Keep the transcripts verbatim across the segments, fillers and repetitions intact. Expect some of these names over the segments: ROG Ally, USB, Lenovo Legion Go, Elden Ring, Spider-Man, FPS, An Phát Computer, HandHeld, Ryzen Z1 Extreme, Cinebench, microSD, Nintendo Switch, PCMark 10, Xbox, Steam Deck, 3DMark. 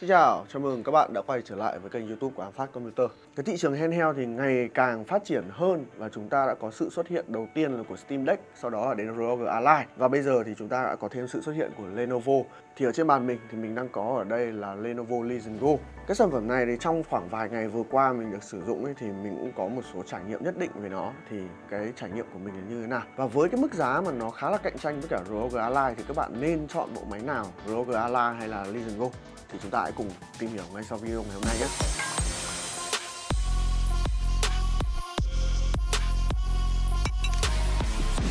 Xin chào, chào mừng các bạn đã quay trở lại với kênh YouTube của An Phát Computer. Cái thị trường handheld thì ngày càng phát triển hơn và chúng ta đã có sự xuất hiện đầu tiên là của Steam Deck, sau đó là đến rờ ô giê Ally và bây giờ thì chúng ta đã có thêm sự xuất hiện của Lenovo. Thì ở trên bàn mình thì mình đang có ở đây là Lenovo Legion Go. Cái sản phẩm này thì trong khoảng vài ngày vừa qua mình được sử dụng ấy, thì mình cũng có một số trải nghiệm nhất định về nó. Thì cái trải nghiệm của mình là như thế nào? Và với cái mức giá mà nó khá là cạnh tranh với cả rờ ô giê Ally thì các bạn nên chọn bộ máy nào, rờ ô giê Ally hay là Legion Go? Thì chúng ta hãy cùng tìm hiểu ngay sau video ngày hôm nay nhé.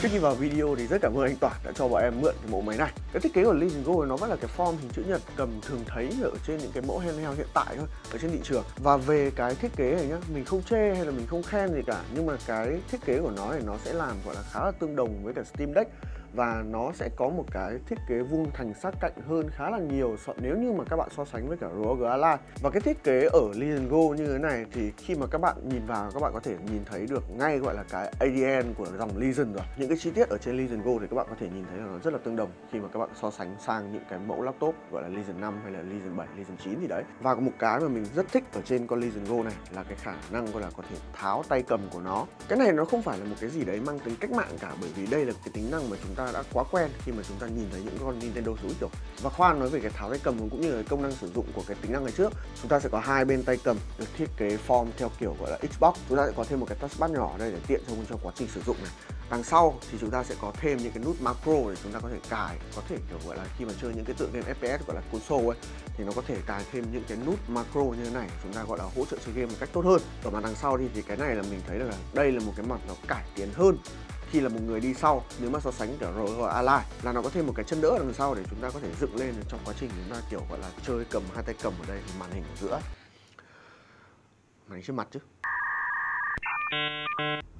Trước khi vào video thì rất cảm ơn anh Toàn đã cho bọn em mượn cái mẫu máy này. Cái thiết kế của Legion Go nó vẫn là cái form hình chữ nhật cầm thường thấy ở trên những cái mẫu handheld hiện tại thôi, ở trên thị trường. Và về cái thiết kế này nhá, mình không chê hay là mình không khen gì cả, nhưng mà cái thiết kế của nó thì nó sẽ làm gọi là khá là tương đồng với cả Steam Deck. Và nó sẽ có một cái thiết kế vuông thành sát cạnh hơn khá là nhiều so nếu như mà các bạn so sánh với cả rờ ô giê Ally. Và cái thiết kế ở Legion Go như thế này thì khi mà các bạn nhìn vào các bạn có thể nhìn thấy được ngay gọi là cái a đê en của dòng Legion rồi. Những cái chi tiết ở trên Legion Go thì các bạn có thể nhìn thấy là nó rất là tương đồng khi mà các bạn so sánh sang những cái mẫu laptop gọi là Legion năm hay là Legion bảy, Legion chín gì đấy. Và có một cái mà mình rất thích ở trên con Legion Go này là cái khả năng gọi là có thể tháo tay cầm của nó. Cái này nó không phải là một cái gì đấy mang tính cách mạng cả, bởi vì đây là cái tính năng mà chúng ta đã quá quen khi mà chúng ta nhìn thấy những con Nintendo Switch rồi. Và khoan nói về cái tháo tay cầm cũng như là công năng sử dụng của cái tính năng này trước, chúng ta sẽ có hai bên tay cầm được thiết kế form theo kiểu gọi là Xbox. Chúng ta sẽ có thêm một cái touchpad nhỏ ở đây để tiện trong cho quá trình sử dụng này. Đằng sau thì chúng ta sẽ có thêm những cái nút macro để chúng ta có thể cài, có thể kiểu gọi là khi mà chơi những cái tựa game ép pê ét gọi là console ấy thì nó có thể cài thêm những cái nút macro như thế này, chúng ta gọi là hỗ trợ chơi game một cách tốt hơn. Ở màn đằng sau thì, thì cái này là mình thấy là đây là một cái mặt nó cải tiến hơn khi là một người đi sau, nếu mà so sánh cả rờ ô giê Ally là nó có thêm một cái chân đỡ đằng sau để chúng ta có thể dựng lên trong quá trình chúng ta kiểu gọi là chơi cầm hai tay cầm ở đây thì màn hình ở giữa, màn hình trước mặt chứ.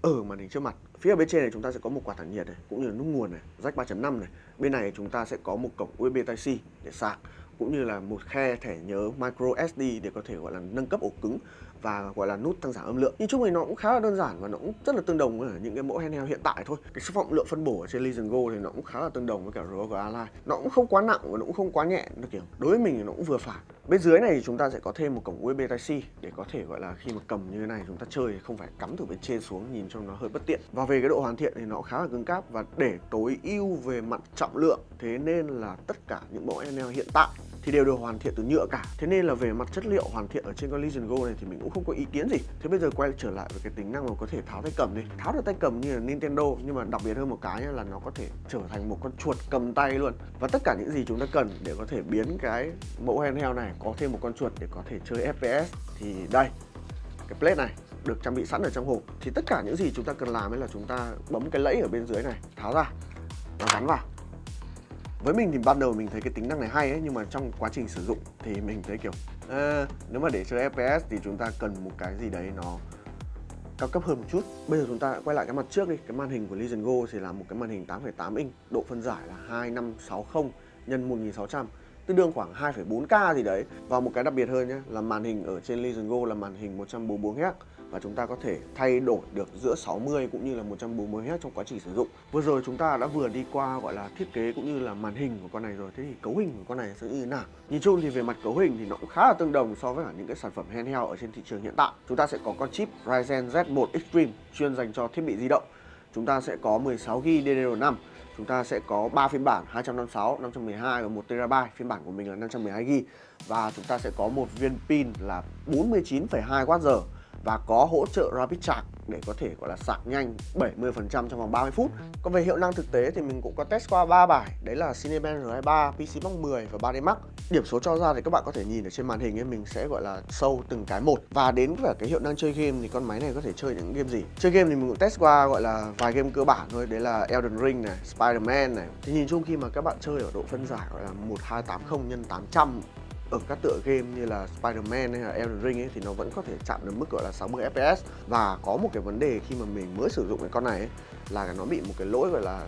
Ở màn hình trước mặt, phía bên trên này chúng ta sẽ có một quạt tản nhiệt này, cũng như là nút nguồn này, jack ba chấm năm này. Bên này chúng ta sẽ có một cổng u ét bê Type C để sạc, cũng như là một khe thẻ nhớ micro ét đê để có thể gọi là nâng cấp ổ cứng và gọi là nút tăng giảm âm lượng. Nhưng chung thì nó cũng khá là đơn giản và nó cũng rất là tương đồng với những cái mẫu handheld hiện tại thôi. Cái số trọng lượng phân bổ ở trên Legion Go thì nó cũng khá là tương đồng với cả rờ ô giê Ally. Nó cũng không quá nặng và nó cũng không quá nhẹ, nó kiểu đối với mình thì nó cũng vừa phải. Bên dưới này thì chúng ta sẽ có thêm một cổng u ét bê Type C để có thể gọi là khi mà cầm như thế này chúng ta chơi không phải cắm từ bên trên xuống, nhìn trông nó hơi bất tiện. Và về cái độ hoàn thiện thì nó khá là cứng cáp và để tối ưu về mặt trọng lượng, thế nên là tất cả những mẫu handheld hiện tại thì đều được hoàn thiện từ nhựa cả. Thế nên là về mặt chất liệu hoàn thiện ở trên con Legion Go này thì mình cũng không có ý kiến gì. Thế bây giờ quay trở lại với cái tính năng mà có thể tháo tay cầm đi. Tháo được tay cầm như là Nintendo, nhưng mà đặc biệt hơn một cái là nó có thể trở thành một con chuột cầm tay luôn. Và tất cả những gì chúng ta cần để có thể biến cái mẫu handheld này có thêm một con chuột để có thể chơi ép pê ét thì đây, cái plate này được trang bị sẵn ở trong hộp. Thì tất cả những gì chúng ta cần làm ấy là chúng ta bấm cái lẫy ở bên dưới này, tháo ra và gắn vào. Với mình thì ban đầu mình thấy cái tính năng này hay ấy, nhưng mà trong quá trình sử dụng thì mình thấy kiểu à, nếu mà để chơi ép pê ét thì chúng ta cần một cái gì đấy nó cao cấp hơn một chút. Bây giờ chúng ta quay lại cái mặt trước đi. Cái màn hình của Legion Go thì là một cái màn hình tám phẩy tám inch, độ phân giải là hai năm sáu không nhân một nghìn sáu trăm, tương đương khoảng hai phẩy bốn k gì đấy. Và một cái đặc biệt hơn nhé là màn hình ở trên Legion Go là màn hình một trăm bốn mươi bốn héc và chúng ta có thể thay đổi được giữa sáu mươi cũng như là một trăm bốn mươi héc trong quá trình sử dụng. Vừa rồi chúng ta đã vừa đi qua gọi là thiết kế cũng như là màn hình của con này rồi. Thế thì cấu hình của con này sẽ như thế nào? Nhìn chung thì về mặt cấu hình thì nó cũng khá là tương đồng so với cả những cái sản phẩm handheld ở trên thị trường hiện tại. Chúng ta sẽ có con chip Ryzen Z một Extreme chuyên dành cho thiết bị di động. Chúng ta sẽ có mười sáu gi bi đê đê rờ năm. Chúng ta sẽ có ba phiên bản hai trăm năm mươi sáu, năm trăm mười hai và một terabyte. Phiên bản của mình là năm trăm mười hai gi bi. Và chúng ta sẽ có một viên pin là bốn mươi chín phẩy hai oát giờ và có hỗ trợ rapid charge để có thể gọi là sạc nhanh bảy mươi phần trăm trong vòng ba mươi phút. Còn về hiệu năng thực tế thì mình cũng có test qua ba bài, đấy là Cinebench R hai mươi ba, PCMark mười và ba đê mark. Điểm số cho ra thì các bạn có thể nhìn ở trên màn hình ấy, mình sẽ gọi là sâu từng cái một. Và đến với cái hiệu năng chơi game thì con máy này có thể chơi những game gì? Chơi game thì mình cũng test qua gọi là vài game cơ bản thôi, đấy là Elden Ring này, Spider-Man này. Thì nhìn chung khi mà các bạn chơi ở độ phân giải gọi là một hai tám không nhân tám trăm ở các tựa game như là Spider-Man hay là Elden Ring ấy, thì nó vẫn có thể chạm đến mức gọi là sáu mươi ép pê ét. Và có một cái vấn đề khi mà mình mới sử dụng cái con này ấy, là nó bị một cái lỗi gọi là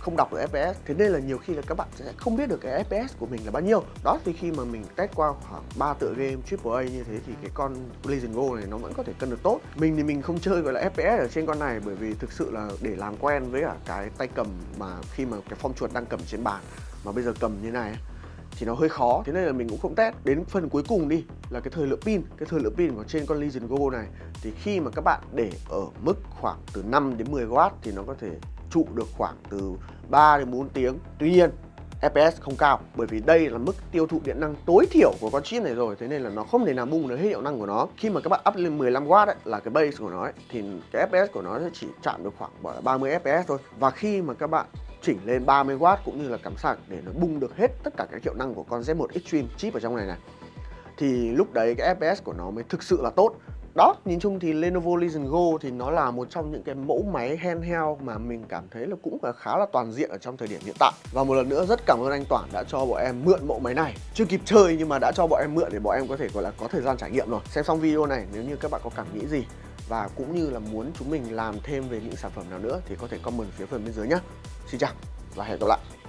không đọc được ép pê ét. Thế nên là nhiều khi là các bạn sẽ không biết được cái ép pê ét của mình là bao nhiêu. Đó thì khi mà mình test qua khoảng ba tựa game triple A như thế thì cái con Legion Go này nó vẫn có thể cân được tốt. Mình thì mình không chơi gọi là ép pê ét ở trên con này, bởi vì thực sự là để làm quen với cả cái tay cầm mà khi mà cái form chuột đang cầm trên bàn mà bây giờ cầm như này ấy, thì nó hơi khó, thế nên là mình cũng không test. Đến phần cuối cùng đi là cái thời lượng pin. Cái thời lượng pin của trên con Legion Go này thì khi mà các bạn để ở mức khoảng từ năm đến mười oát thì nó có thể trụ được khoảng từ ba đến bốn tiếng. Tuy nhiên ép pê ét không cao, bởi vì đây là mức tiêu thụ điện năng tối thiểu của con chip này rồi, thế nên là nó không thể nào bung được hết hiệu năng của nó. Khi mà các bạn up lên mười lăm oát ấy, là cái base của nó ấy, thì cái ép pê ét của nó sẽ chỉ chạm được khoảng ba mươi ép pê ét thôi. Và khi mà các bạn chỉnh lên ba mươi oát cũng như là cắm sạc để nó bung được hết tất cả các hiệu năng của con Z một Extreme chip ở trong này này, thì lúc đấy cái ép pê ét của nó mới thực sự là tốt. Đó, nhìn chung thì Lenovo Legion Go thì nó là một trong những cái mẫu máy handheld mà mình cảm thấy là cũng là khá là toàn diện ở trong thời điểm hiện tại. Và một lần nữa rất cảm ơn anh Toản đã cho bọn em mượn mẫu máy này. Chưa kịp chơi nhưng mà đã cho bọn em mượn để bọn em có thể gọi là có thời gian trải nghiệm rồi. Xem xong video này nếu như các bạn có cảm nghĩ gì và cũng như là muốn chúng mình làm thêm về những sản phẩm nào nữa thì có thể comment phía phần bên dưới nhé. Xin chào và hẹn gặp lại.